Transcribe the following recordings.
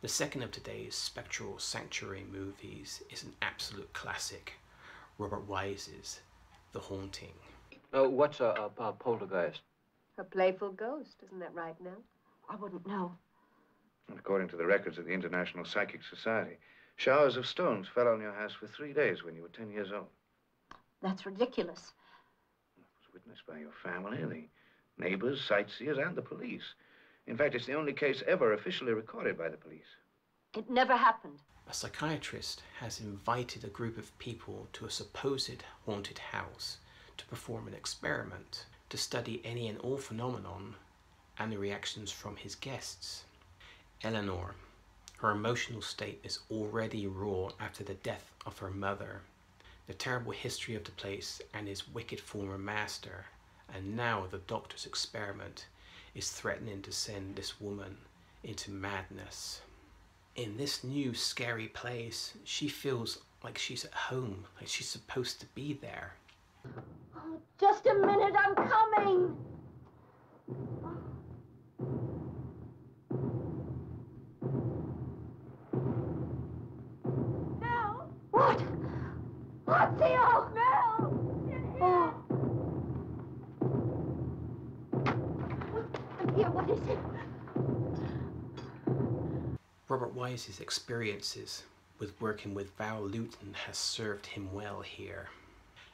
The second of today's spectral sanctuary movies is an absolute classic, Robert Wise's The Haunting. What's a poltergeist? A playful ghost, isn't that right now? I wouldn't know. According to the records of the International Psychic Society, showers of stones fell on your house for 3 days when you were 10 years old. That's ridiculous. It was witnessed by your family, the neighbors, sightseers, and the police. In fact, it's the only case ever officially recorded by the police. It never happened. A psychiatrist has invited a group of people to a supposed haunted house to perform an experiment to study any and all phenomenon and the reactions from his guests. Eleanor, her emotional state is already raw after the death of her mother, the terrible history of the place and his wicked former master, and now the doctor's experiment is threatening to send this woman into madness. In this new scary place, she feels like she's at home, like she's supposed to be there. Oh, just a minute, I'm coming! Theo! Mel! Oh. I'm here, what is it? Robert Wise's experiences with working with Val Lewton has served him well here.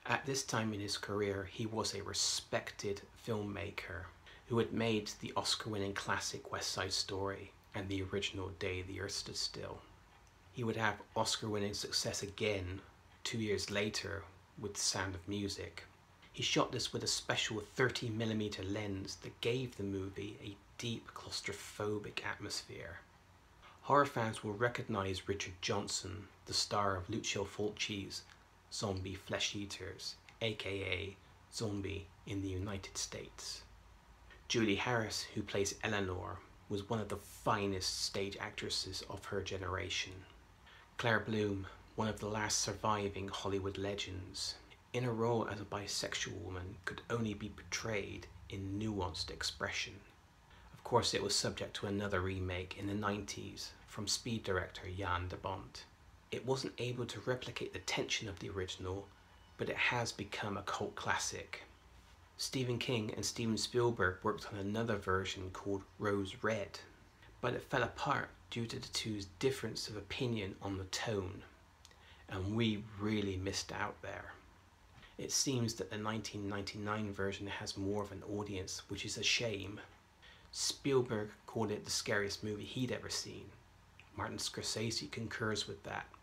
At this time in his career, he was a respected filmmaker who had made the Oscar-winning classic West Side Story and the original Day the Earth Stood Still. He would have Oscar-winning success again 2 years later with The Sound of Music. He shot this with a special 30mm lens that gave the movie a deep claustrophobic atmosphere. Horror fans will recognise Richard Johnson, the star of Lucio Fulci's Zombie Flesh Eaters, aka Zombie in the United States. Julie Harris, who plays Eleanor, was one of the finest stage actresses of her generation. Claire Bloom, one of the last surviving Hollywood legends, in a role as a bisexual woman could only be portrayed in nuanced expression. Of course, it was subject to another remake in the 90s from Speed director Jan de Bont. It wasn't able to replicate the tension of the original, but it has become a cult classic. Stephen King and Steven Spielberg worked on another version called Rose Red, but it fell apart due to the two's difference of opinion on the tone. And we really missed out there. It seems that the 1999 version has more of an audience, which is a shame. Spielberg called it the scariest movie he'd ever seen. Martin Scorsese concurs with that.